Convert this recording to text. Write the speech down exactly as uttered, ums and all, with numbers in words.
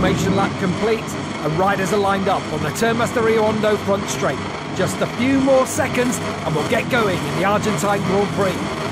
formation lap complete, and riders are lined up on the Termas de Rio Hondo front straight. Just a few more seconds and we'll get going in the Argentine Grand Prix.